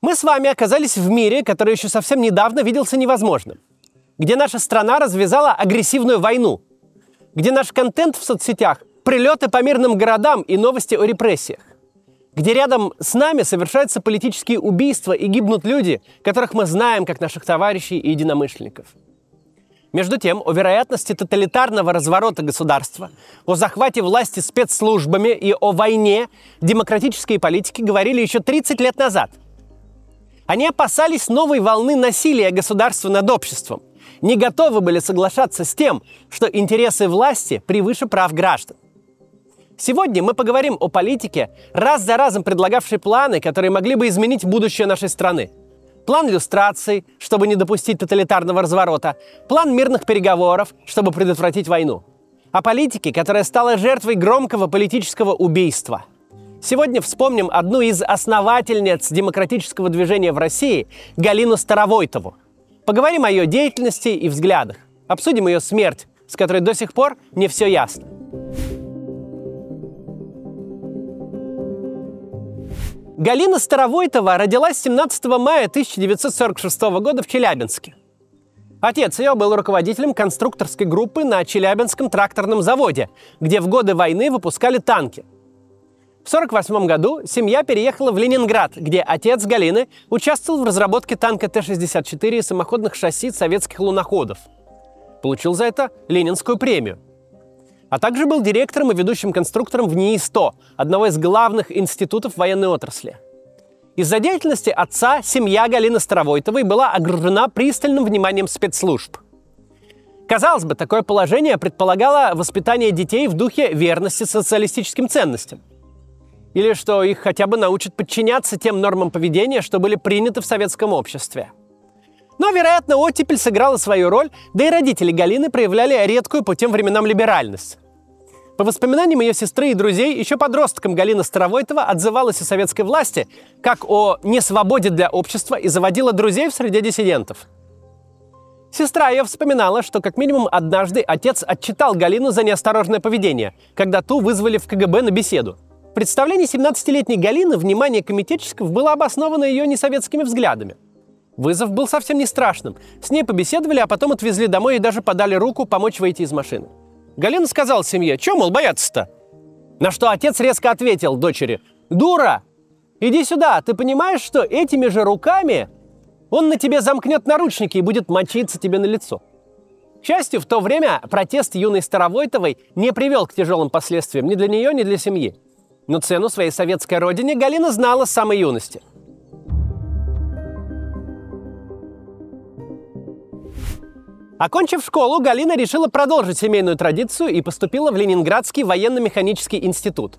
Мы с вами оказались в мире, который еще совсем недавно виделся невозможным, где наша страна развязала агрессивную войну, где наш контент в соцсетях – прилеты по мирным городам и новости о репрессиях, где рядом с нами совершаются политические убийства и гибнут люди, которых мы знаем как наших товарищей и единомышленников. Между тем, о вероятности тоталитарного разворота государства, о захвате власти спецслужбами и о войне демократические политики говорили еще 30 лет назад. Они опасались новой волны насилия государства над обществом, не готовы были соглашаться с тем, что интересы власти превыше прав граждан. Сегодня мы поговорим о политике, раз за разом предлагавшей планы, которые могли бы изменить будущее нашей страны. План люстрации, чтобы не допустить тоталитарного разворота, план мирных переговоров, чтобы предотвратить войну. О политике, которая стала жертвой громкого политического убийства. Сегодня вспомним одну из основательниц демократического движения в России, Галину Старовойтову. Поговорим о ее деятельности и взглядах. Обсудим ее смерть, с которой до сих пор не все ясно. Галина Старовойтова родилась 17 мая 1946 года в Челябинске. Отец ее был руководителем конструкторской группы на Челябинском тракторном заводе, где в годы войны выпускали танки. В 1948 году семья переехала в Ленинград, где отец Галины участвовал в разработке танка Т-64 и самоходных шасси советских луноходов. Получил за это Ленинскую премию. А также был директором и ведущим конструктором в НИИ-100, одного из главных институтов военной отрасли. Из-за деятельности отца семья Галины Старовойтовой была огружена пристальным вниманием спецслужб. Казалось бы, такое положение предполагало воспитание детей в духе верности социалистическим ценностям. Или что их хотя бы научат подчиняться тем нормам поведения, что были приняты в советском обществе. Но, вероятно, оттепель сыграла свою роль, да и родители Галины проявляли редкую по тем временам либеральность. По воспоминаниям ее сестры и друзей, еще подростком Галина Старовойтова отзывалась о советской власти как о несвободе для общества и заводила друзей в среде диссидентов. Сестра ее вспоминала, что как минимум однажды отец отчитал Галину за неосторожное поведение, когда ту вызвали в КГБ на беседу. В представлении 17-летней Галины внимание комитетчиков было обосновано ее несоветскими взглядами. Вызов был совсем не страшным. С ней побеседовали, а потом отвезли домой и даже подали руку помочь выйти из машины. Галина сказала семье: «Чё, мол, бояться-то?» На что отец резко ответил дочери: «Дура! Иди сюда, ты понимаешь, что этими же руками он на тебе замкнет наручники и будет мочиться тебе на лицо». К счастью, в то время протест юной Старовойтовой не привел к тяжелым последствиям ни для нее, ни для семьи. Но цену своей советской родине Галина знала с самой юности. Окончив школу, Галина решила продолжить семейную традицию и поступила в Ленинградский военно-механический институт.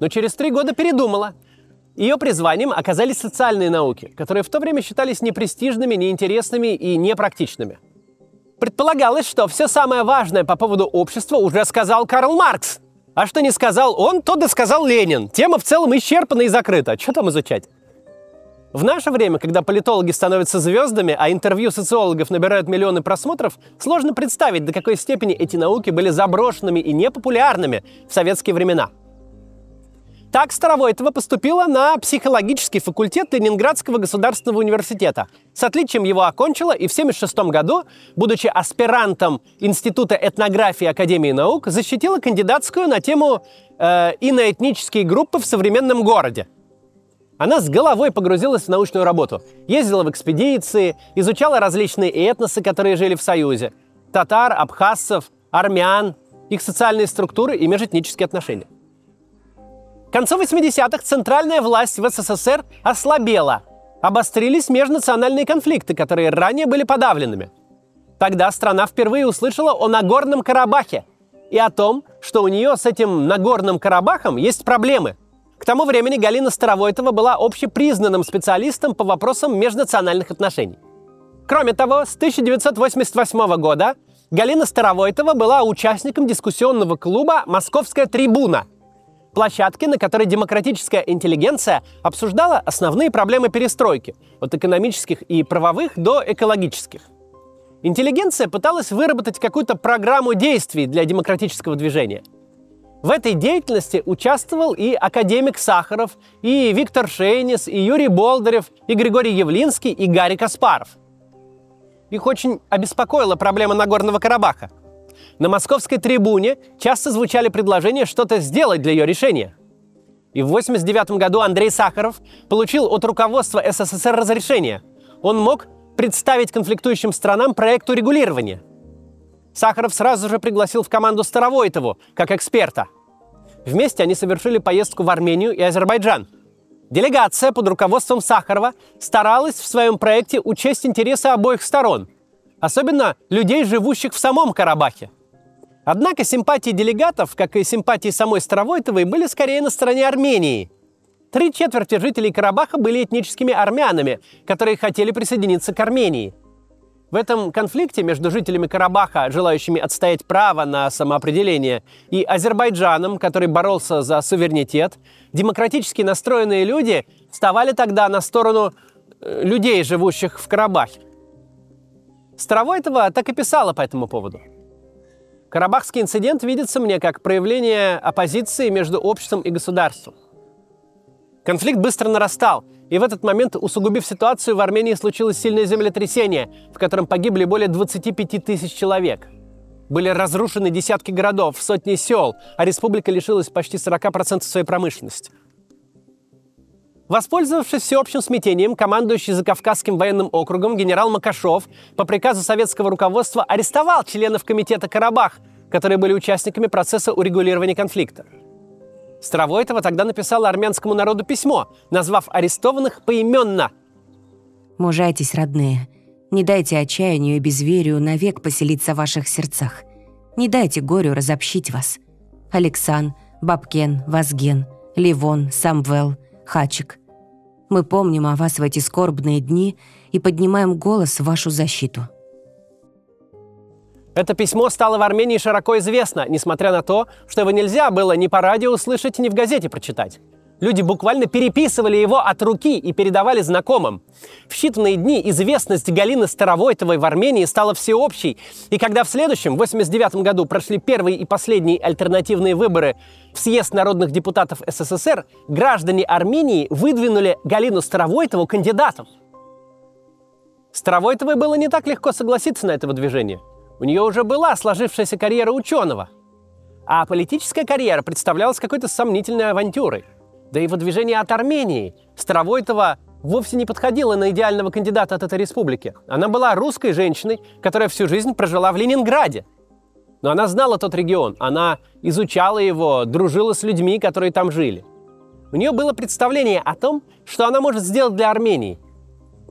Но через 3 года передумала. Ее призванием оказались социальные науки, которые в то время считались непрестижными, неинтересными и непрактичными. Предполагалось, что все самое важное по поводу общества уже сказал Карл Маркс. А что не сказал он, то досказал Ленин. Тема в целом исчерпана и закрыта. Что там изучать? В наше время, когда политологи становятся звездами, а интервью социологов набирают миллионы просмотров, сложно представить, до какой степени эти науки были заброшенными и непопулярными в советские времена. Так Старовойтова поступила на психологический факультет Ленинградского государственного университета. С отличием его окончила и в 1976 году, будучи аспирантом Института этнографии Академии наук, защитила кандидатскую на тему «Иноэтнические группы в современном городе». Она с головой погрузилась в научную работу, ездила в экспедиции, изучала различные этносы, которые жили в Союзе: татар, абхазцев, армян, их социальные структуры и межэтнические отношения. К концу 80-х центральная власть в СССР ослабела. Обострились межнациональные конфликты, которые ранее были подавленными. Тогда страна впервые услышала о Нагорном Карабахе и о том, что у нее с этим Нагорным Карабахом есть проблемы. К тому времени Галина Старовойтова была общепризнанным специалистом по вопросам межнациональных отношений. Кроме того, с 1988 года Галина Старовойтова была участником дискуссионного клуба «Московская трибуна», площадки, на которой демократическая интеллигенция обсуждала основные проблемы перестройки, от экономических и правовых до экологических. Интеллигенция пыталась выработать какую-то программу действий для демократического движения. В этой деятельности участвовал и академик Сахаров, и Виктор Шейнис, и Юрий Болдырев, и Григорий Явлинский, и Гарри Каспаров. Их очень обеспокоила проблема Нагорного Карабаха. На Московской трибуне часто звучали предложения что-то сделать для ее решения. И в 1989 году Андрей Сахаров получил от руководства СССР разрешение. Он мог представить конфликтующим странам проект урегулирования. Сахаров сразу же пригласил в команду Старовойтову, как эксперта. Вместе они совершили поездку в Армению и Азербайджан. Делегация под руководством Сахарова старалась в своем проекте учесть интересы обоих сторон, особенно людей, живущих в самом Карабахе. Однако симпатии делегатов, как и симпатии самой Старовойтовой, были скорее на стороне Армении. 3/4 жителей Карабаха были этническими армянами, которые хотели присоединиться к Армении. В этом конфликте между жителями Карабаха, желающими отстоять право на самоопределение, и Азербайджаном, который боролся за суверенитет, демократически настроенные люди вставали тогда на сторону людей, живущих в Карабахе. Старовойтова так и писала по этому поводу. Карабахский инцидент видится мне как проявление оппозиции между обществом и государством. Конфликт быстро нарастал, и в этот момент, усугубив ситуацию, в Армении случилось сильное землетрясение, в котором погибли более 25 тысяч человек. Были разрушены десятки городов, сотни сел, а республика лишилась почти 40% своей промышленности. Воспользовавшись всеобщим смятением, командующий Закавказским военным округом генерал Макашов по приказу советского руководства арестовал членов комитета «Карабах», которые были участниками процесса урегулирования конфликта. Старовойтова тогда написала армянскому народу письмо, назвав арестованных поименно. «Мужайтесь, родные. Не дайте отчаянию и безверию навек поселиться в ваших сердцах. Не дайте горю разобщить вас. Алексан, Бабкен, Вазген, Ливон, Самвел, Хачик. Мы помним о вас в эти скорбные дни и поднимаем голос в вашу защиту». Это письмо стало в Армении широко известно, несмотря на то, что его нельзя было ни по радио услышать, ни в газете прочитать. Люди буквально переписывали его от руки и передавали знакомым. В считанные дни известность Галины Старовойтовой в Армении стала всеобщей, и когда в следующем, 1989 году, прошли первые и последние альтернативные выборы в Съезд народных депутатов СССР, граждане Армении выдвинули Галину Старовойтову кандидатом. Старовойтовой было не так легко согласиться на это выдвижение. У нее уже была сложившаяся карьера ученого. А политическая карьера представлялась какой-то сомнительной авантюрой. Да и выдвижение от Армении Старовойтова вовсе не подходила на идеального кандидата от этой республики. Она была русской женщиной, которая всю жизнь прожила в Ленинграде. Но она знала тот регион, она изучала его, дружила с людьми, которые там жили. У нее было представление о том, что она может сделать для Армении.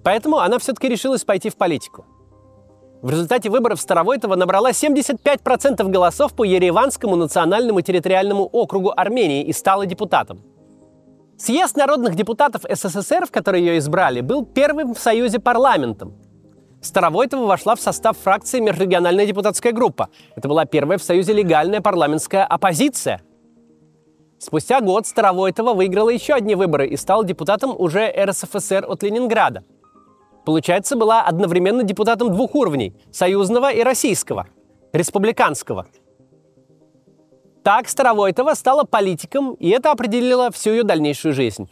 Поэтому она все-таки решилась пойти в политику. В результате выборов Старовойтова набрала 75% голосов по Ереванскому национальному территориальному округу Армении и стала депутатом. Съезд народных депутатов СССР, в который ее избрали, был первым в Союзе парламентом. Старовойтова вошла в состав фракции «Межрегиональная депутатская группа». Это была первая в Союзе легальная парламентская оппозиция. Спустя год Старовойтова выиграла еще одни выборы и стала депутатом уже РСФСР от Ленинграда. Получается, была одновременно депутатом двух уровней – союзного и российского, республиканского. Так Старовойтова стала политиком, и это определило всю ее дальнейшую жизнь.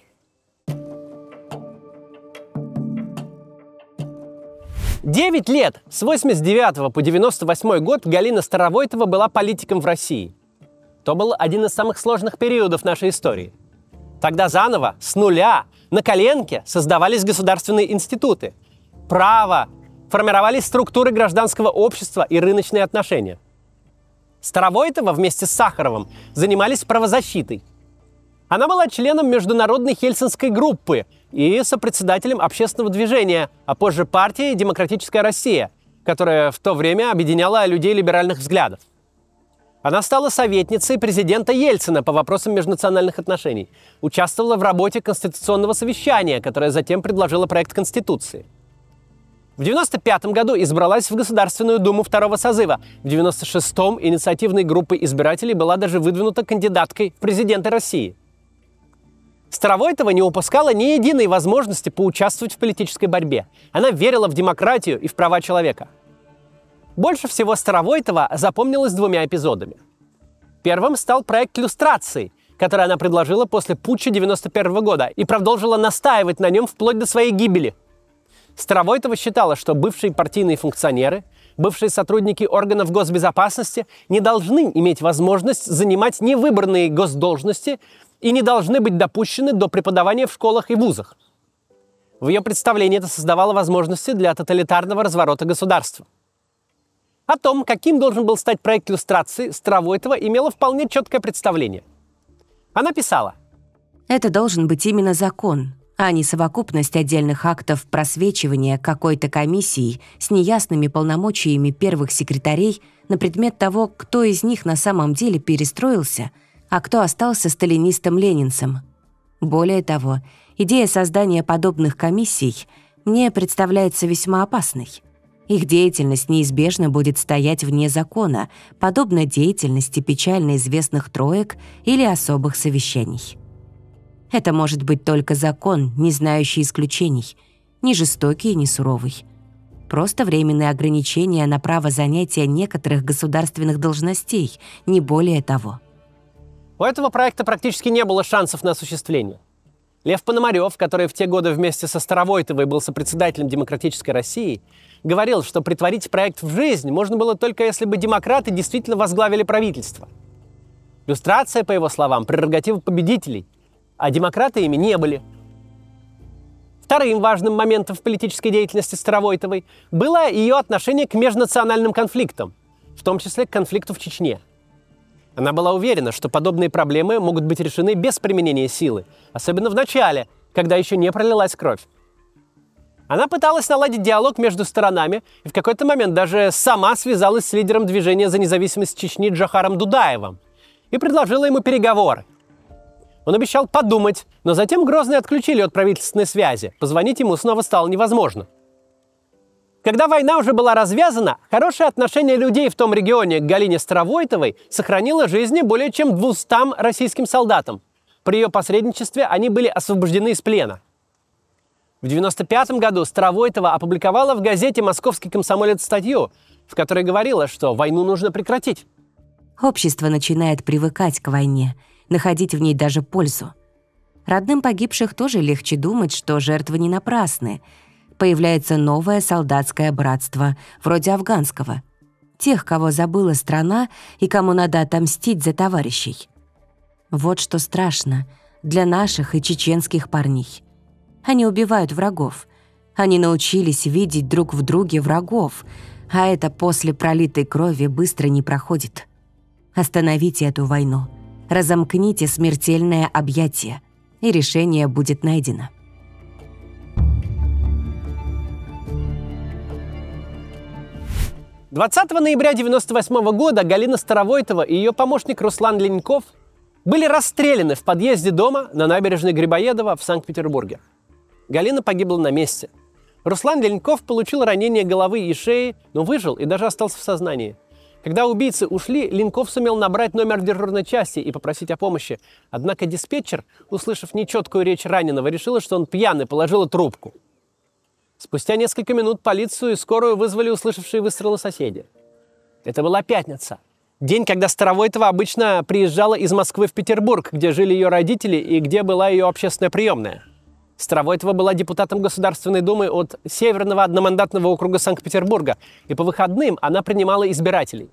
Девять лет, с 1989 по 1998 год, Галина Старовойтова была политиком в России. То был один из самых сложных периодов нашей истории. Тогда заново, с нуля, на коленке создавались государственные институты, право, формировались структуры гражданского общества и рыночные отношения. Старовойтова вместе с Сахаровым занимались правозащитой. Она была членом международной хельсинской группы и сопредседателем общественного движения, а позже партии «Демократическая Россия», которая в то время объединяла людей либеральных взглядов. Она стала советницей президента Ельцина по вопросам межнациональных отношений, участвовала в работе Конституционного совещания, которое затем предложило проект Конституции. В 1995 году избралась в Государственную Думу второго созыва. В 1996-м инициативной группой избирателей была даже выдвинута канdiдаткой в президенты России. Старовойтова не упускала ни единой возможности поучаствовать в политической борьбе. Она верила в демократию и в права человека. Больше всего Старовойтова запомнилась двумя эпизодами. Первым стал проект люстрации, который она предложила после путча 1991 года и продолжила настаивать на нем вплоть до своей гибели. Старовойтова считала, что бывшие партийные функционеры, бывшие сотрудники органов госбезопасности не должны иметь возможность занимать невыбранные госдолжности и не должны быть допущены до преподавания в школах и вузах. В ее представлении это создавало возможности для тоталитарного разворота государства. О том, каким должен был стать проект люстрации, Старовойтова имела вполне четкое представление. Она писала: «Это должен быть именно закон, а не совокупность отдельных актов просвечивания какой-то комиссии с неясными полномочиями первых секретарей на предмет того, кто из них на самом деле перестроился, а кто остался сталинистом-ленинцем. Более того, идея создания подобных комиссий мне представляется весьма опасной. Их деятельность неизбежно будет стоять вне закона, подобно деятельности печально известных троек или особых совещаний. Это может быть только закон, не знающий исключений, ни жестокий, ни суровый. Просто временные ограничения на право занятия некоторых государственных должностей, не более того». У этого проекта практически не было шансов на осуществление. Лев Пономарев, который в те годы вместе со Старовойтовой был сопредседателем Демократической России, говорил, что притворить проект в жизнь можно было только если бы демократы действительно возглавили правительство. Люстрация, по его словам, прерогатива победителей, а демократы ими не были. Вторым важным моментом в политической деятельности Старовойтовой было ее отношение к межнациональным конфликтам, в том числе к конфликту в Чечне. Она была уверена, что подобные проблемы могут быть решены без применения силы, особенно в начале, когда еще не пролилась кровь. Она пыталась наладить диалог между сторонами и в какой-то момент даже сама связалась с лидером движения за независимость Чечни Джохаром Дудаевым и предложила ему переговоры. Он обещал подумать, но затем Грозный отключили от правительственной связи, позвонить ему снова стало невозможно. Когда война уже была развязана, хорошее отношение людей в том регионе к Галине Старовойтовой сохранило жизни более чем 200 российским солдатам. При ее посредничестве они были освобождены из плена. В 1995 году Старовойтова опубликовала в газете «Московский комсомолец» статью, в которой говорила, что войну нужно прекратить. «Общество начинает привыкать к войне, находить в ней даже пользу. Родным погибших тоже легче думать, что жертвы не напрасны. Появляется новое солдатское братство, вроде афганского. Тех, кого забыла страна и кому надо отомстить за товарищей. Вот что страшно для наших и чеченских парней. Они убивают врагов. Они научились видеть друг в друге врагов, а это после пролитой крови быстро не проходит. Остановите эту войну, разомкните смертельное объятие, и решение будет найдено». . 20 ноября 1998 года Галина Старовойтова и ее помощник Руслан Линьков были расстреляны в подъезде дома на набережной Грибоедова в Санкт-Петербурге. Галина погибла на месте. Руслан Линьков получил ранение головы и шеи, но выжил и даже остался в сознании. Когда убийцы ушли, Линьков сумел набрать номер дежурной части и попросить о помощи. Однако диспетчер, услышав нечеткую речь раненого, решила, что он пьян, и положила трубку. Спустя несколько минут полицию и скорую вызвали услышавшие выстрелы соседи. Это была пятница. День, когда Старовойтова обычно приезжала из Москвы в Петербург, где жили ее родители и где была ее общественная приемная. Старовойтова была депутатом Государственной Думы от Северного одномандатного округа Санкт-Петербурга, и по выходным она принимала избирателей.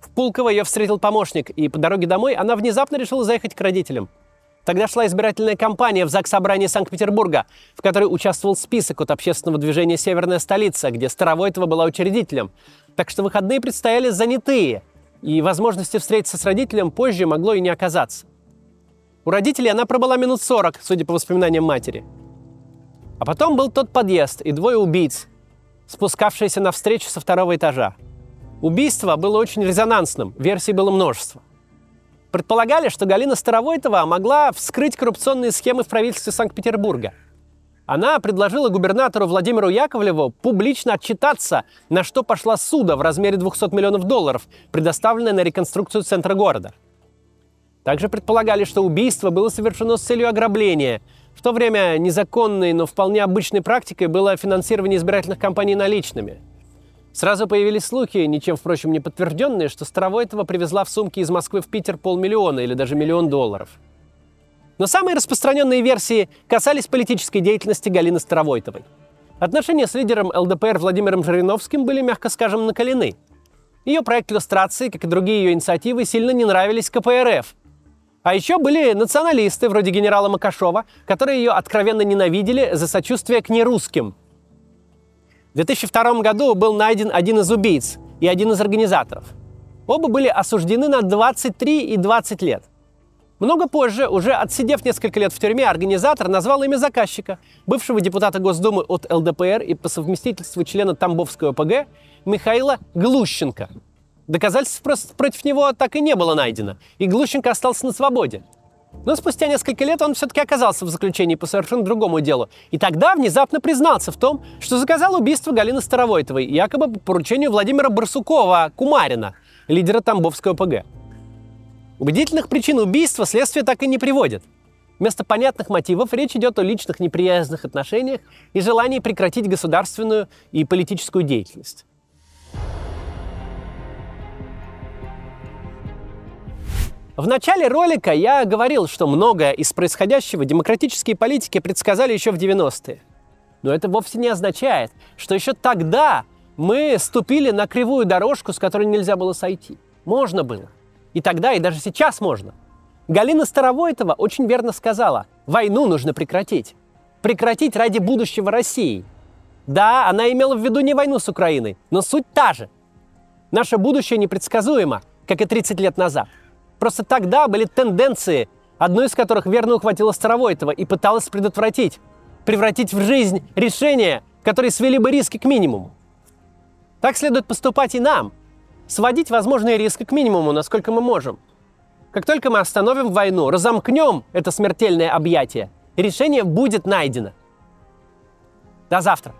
В Пулково ее встретил помощник, и по дороге домой она внезапно решила заехать к родителям. Тогда шла избирательная кампания в Заксобрании Санкт-Петербурга, в которой участвовал список от общественного движения «Северная столица», где Старовойтова была учредителем. Так что выходные предстояли занятые, и возможности встретиться с родителем позже могло и не оказаться. У родителей она пробыла минут 40, судя по воспоминаниям матери. А потом был тот подъезд и двое убийц, спускавшиеся навстречу со второго этажа. Убийство было очень резонансным, версий было множество. Предполагали, что Галина Старовойтова могла вскрыть коррупционные схемы в правительстве Санкт-Петербурга. Она предложила губернатору Владимиру Яковлеву публично отчитаться, на что пошла суда в размере 200 миллионов долларов, предоставленная на реконструкцию центра города. Также предполагали, что убийство было совершено с целью ограбления. В то время незаконной, но вполне обычной практикой было финансирование избирательных кампаний наличными. Сразу появились слухи, ничем, впрочем, не подтвержденные, что Старовойтова привезла в сумке из Москвы в Питер $500,000 или даже $1 миллион. Но самые распространенные версии касались политической деятельности Галины Старовойтовой. Отношения с лидером ЛДПР Владимиром Жириновским были, мягко скажем, накалены. Ее проект иллюстрации, как и другие ее инициативы, сильно не нравились КПРФ. А еще были националисты, вроде генерала Макашова, которые ее откровенно ненавидели за сочувствие к нерусским. В 2002 году был найден один из убийц и один из организаторов. Оба были осуждены на 23 и 20 лет. Много позже, уже отсидев несколько лет в тюрьме, организатор назвал имя заказчика, бывшего депутата Госдумы от ЛДПР и по совместительству члена Тамбовской ОПГ Михаила Глущенко. Доказательств против него так и не было найдено, и Глущенко остался на свободе. Но спустя несколько лет он все-таки оказался в заключении по совершенно другому делу. И тогда внезапно признался в том, что заказал убийство Галины Старовойтовой, якобы по поручению Владимира Барсукова-Кумарина, лидера Тамбовской ОПГ. Убедительных причин убийства следствие так и не приводит. Вместо понятных мотивов речь идет о личных неприязненных отношениях и желании прекратить государственную и политическую деятельность. В начале ролика я говорил, что многое из происходящего демократические политики предсказали еще в 90-е. Но это вовсе не означает, что еще тогда мы ступили на кривую дорожку, с которой нельзя было сойти. Можно было. И тогда, и даже сейчас можно. Галина Старовойтова очень верно сказала: войну нужно прекратить. Прекратить ради будущего России. Да, она имела в виду не войну с Украиной, но суть та же. Наше будущее непредсказуемо, как и 30 лет назад. Просто тогда были тенденции, одну из которых верно ухватила Старовойтова и пыталась предотвратить, превратить в жизнь решения, которые свели бы риски к минимуму. Так следует поступать и нам. Сводить возможные риски к минимуму, насколько мы можем. Как только мы остановим войну, разомкнем это смертельное объятие, решение будет найдено. До завтра.